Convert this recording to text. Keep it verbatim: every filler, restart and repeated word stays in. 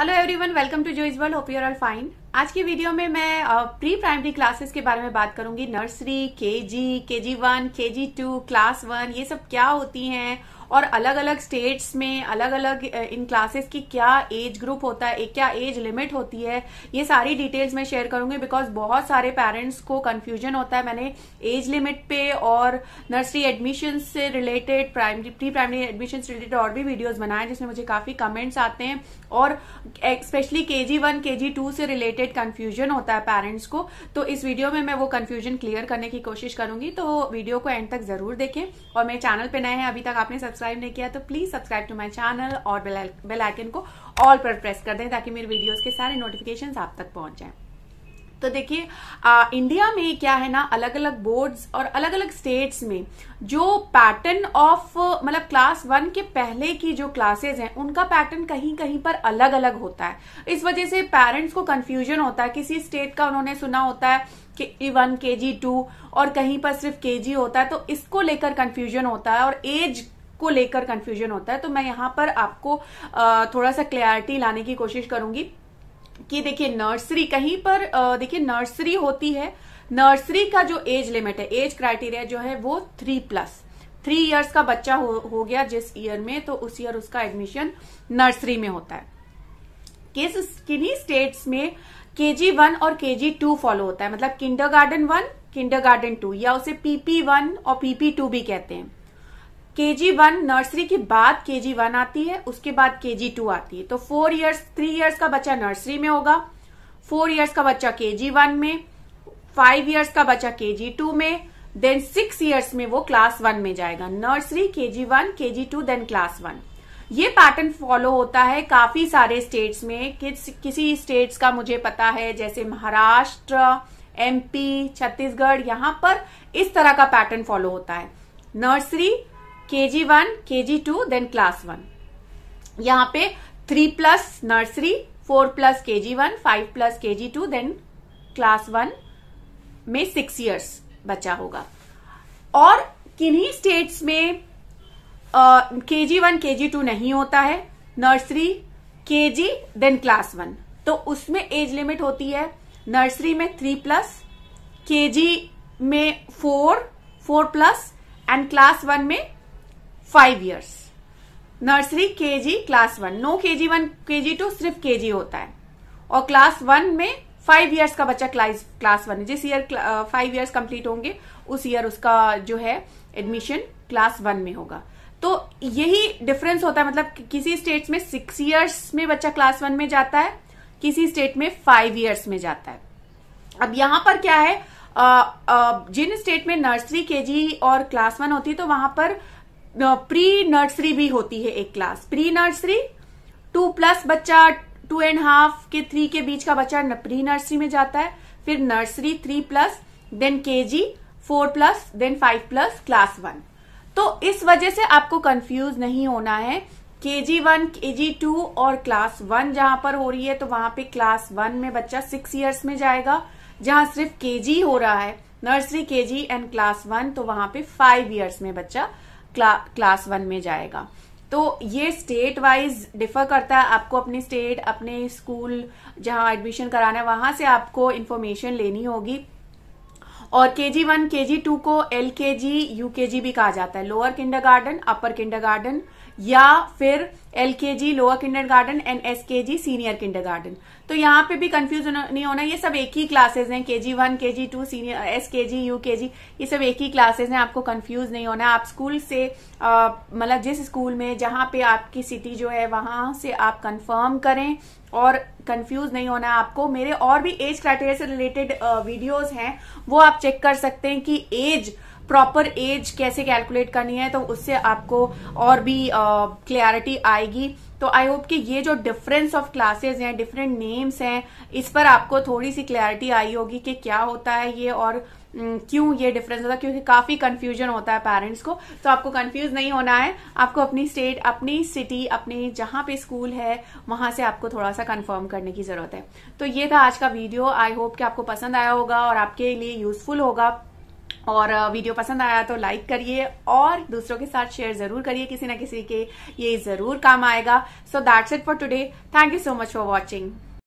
Hello everyone, welcome to Joy's world. Hope you are all fine. आज की video में मैं प्री प्राइमरी क्लासेस के बारे में बात करूंगी। Nursery, KG, KG one, KG two, class one, ये सब क्या होती हैं और अलग अलग स्टेट्स में अलग अलग इन क्लासेस की क्या एज ग्रुप होता है, क्या एज लिमिट होती है, ये सारी डिटेल्स मैं शेयर करूंगी। बिकॉज बहुत सारे पेरेंट्स को कंफ्यूजन होता है। मैंने एज लिमिट पे और नर्सरी एडमिशन से related, primary pre primary admission से रिलेटेड और भी वीडियोज बनाए जिसमें मुझे काफी कमेंट्स आते हैं और specially KG one KG two से रिलेटेड कंफ्यूजन होता है पेरेंट्स को। तो इस वीडियो में मैं वो कंफ्यूजन क्लियर करने की कोशिश करूंगी। तो वीडियो को एंड तक जरूर देखें और मेरे चैनल पे नए हैं, अभी तक आपने सब्सक्राइब नहीं किया तो please subscribe to my channel और बेल आइकन को ऑल पर प्रेस कर दें ताकि मेरे वीडियोस के सारे नोटिफिकेशंस आप तक पहुंच जाएं। तो देखिए, इंडिया में क्या है ना, अलग अलग बोर्ड्स और अलग अलग स्टेट्स में जो पैटर्न ऑफ मतलब क्लास वन के पहले की जो क्लासेस हैं उनका पैटर्न कहीं कहीं पर अलग अलग होता है। इस वजह से पेरेंट्स को कंफ्यूजन होता है। किसी स्टेट का उन्होंने सुना होता है केजी वन केजी टू और कहीं पर सिर्फ केजी होता है, तो इसको लेकर कंफ्यूजन होता है और एज को लेकर कंफ्यूजन होता है। तो मैं यहाँ पर आपको थोड़ा सा क्लैरिटी लाने की कोशिश करूंगी कि देखिए नर्सरी कहीं पर देखिए नर्सरी होती है, नर्सरी का जो एज लिमिट है, एज क्राइटेरिया जो है वो थ्री प्लस थ्री इयर्स का बच्चा हो, हो गया जिस ईयर में, तो उस ईयर उसका एडमिशन नर्सरी में होता है। किस किन्हीं स्टेट्स में केजी वन और केजी टू फॉलो होता है, मतलब किंडरगार्टन वन किंडरगार्टन टू या उसे पीपी वन और पीपी टू भी कहते हैं। केजी वन नर्सरी के बाद केजी वन आती है, उसके बाद केजी टू आती है। तो फोर इयर्स थ्री इयर्स का बच्चा नर्सरी में होगा, फोर इयर्स का बच्चा केजी वन में, फाइव इयर्स का बच्चा केजी टू में, देन सिक्स इयर्स में वो क्लास वन में जाएगा। Nursery, KG one, KG two, then class one. ये पैटर्न फॉलो होता है काफी सारे स्टेट्स में। किस किसी स्टेट्स का मुझे पता है जैसे महाराष्ट्र, एमपी, छत्तीसगढ़, यहाँ पर इस तरह का पैटर्न फॉलो होता है। Nursery, KG one, KG two, then class one. यहाँ पे three plus nursery, four plus KG one, five plus KG two, then class one में सिक्स इयर्स बच्चा होगा। और किन्हीं स्टेट्स में केजी वन केजी टू नहीं होता है, nursery KG then class one, तो उसमें एज लिमिट होती है नर्सरी में थ्री प्लस, केजी में four four plus and class one में five years. Nursery, KG, class one, no KG one KG two, सिर्फ केजी होता है। और क्लास वन में फाइव इयर्स का बच्चा क्लास क्लास वन, जिस ईयर फाइव इयर्स कंप्लीट होंगे उस ईयर उसका जो है एडमिशन क्लास वन में होगा। तो यही डिफरेंस होता है, मतलब किसी स्टेट में सिक्स इयर्स में बच्चा क्लास वन में जाता है, किसी स्टेट में फाइव इयर्स में जाता है। अब यहाँ पर क्या है, आ, आ, जिन स्टेट में नर्सरी, केजी और क्लास वन होती है तो वहां पर प्री नर्सरी भी होती है एक class. Pre nursery two plus बच्चा, टू एंड हाफ के थ्री के बीच का बच्चा प्री नर्सरी में जाता है, फिर nursery three plus, then KG four plus, then five plus, class one. तो इस वजह से आपको कंफ्यूज नहीं होना है। केजी वन, केजी टू और क्लास वन जहां पर हो रही है तो वहां पे क्लास वन में बच्चा सिक्स इयर्स में जाएगा। जहां सिर्फ केजी हो रहा है, nursery, KG and class one, तो वहां पे फाइव इयर्स में बच्चा क्ला, क्लास वन में जाएगा। तो ये स्टेट वाइज डिफर करता है। आपको अपने स्टेट, अपने स्कूल जहां एडमिशन कराना है वहां से आपको इन्फॉर्मेशन लेनी होगी। और केजी वन केजी टू को एलकेजी, यूकेजी भी कहा जाता है, लोअर किंडरगार्टन, अपर किंडरगार्टन, या फिर LKG, lower kindergarten and SKG, senior kindergarten. तो यहाँ पे भी कंफ्यूज नहीं होना, ये सब एक ही क्लासेज हैं। KG one KG two, senior, SKG, UKG, ये सब एक ही क्लासेज हैं, आपको कंफ्यूज नहीं होना। आप स्कूल से मतलब जिस स्कूल में जहाँ पे आपकी सिटी जो है वहां से आप कंफर्म करें और कंफ्यूज नहीं होना आपको। मेरे और भी एज क्राइटेरिया से रिलेटेड वीडियोज हैं, वो आप चेक कर सकते हैं कि एज, प्रॉपर एज कैसे कैलकुलेट करनी है, तो उससे आपको और भी क्लैरिटी आएगी। तो आई होप कि ये जो डिफरेंस ऑफ क्लासेस हैं, डिफरेंट नेम्स हैं, इस पर आपको थोड़ी सी क्लैरिटी आई होगी कि क्या होता है ये और क्यों ये डिफरेंस होता है, क्योंकि काफी कंफ्यूजन होता है पेरेंट्स को। तो आपको कंफ्यूज नहीं होना है, आपको अपनी स्टेट, अपनी सिटी, अपने जहां पे स्कूल है वहां से आपको थोड़ा सा कंफर्म करने की जरूरत है। तो ये था आज का वीडियो। आई होप कि आपको पसंद आया होगा और आपके लिए यूजफुल होगा। और वीडियो पसंद आया तो लाइक करिए और दूसरों के साथ शेयर जरूर करिए, किसी ना किसी के ये जरूर काम आएगा। So that's it for today. Thank you so much for watching.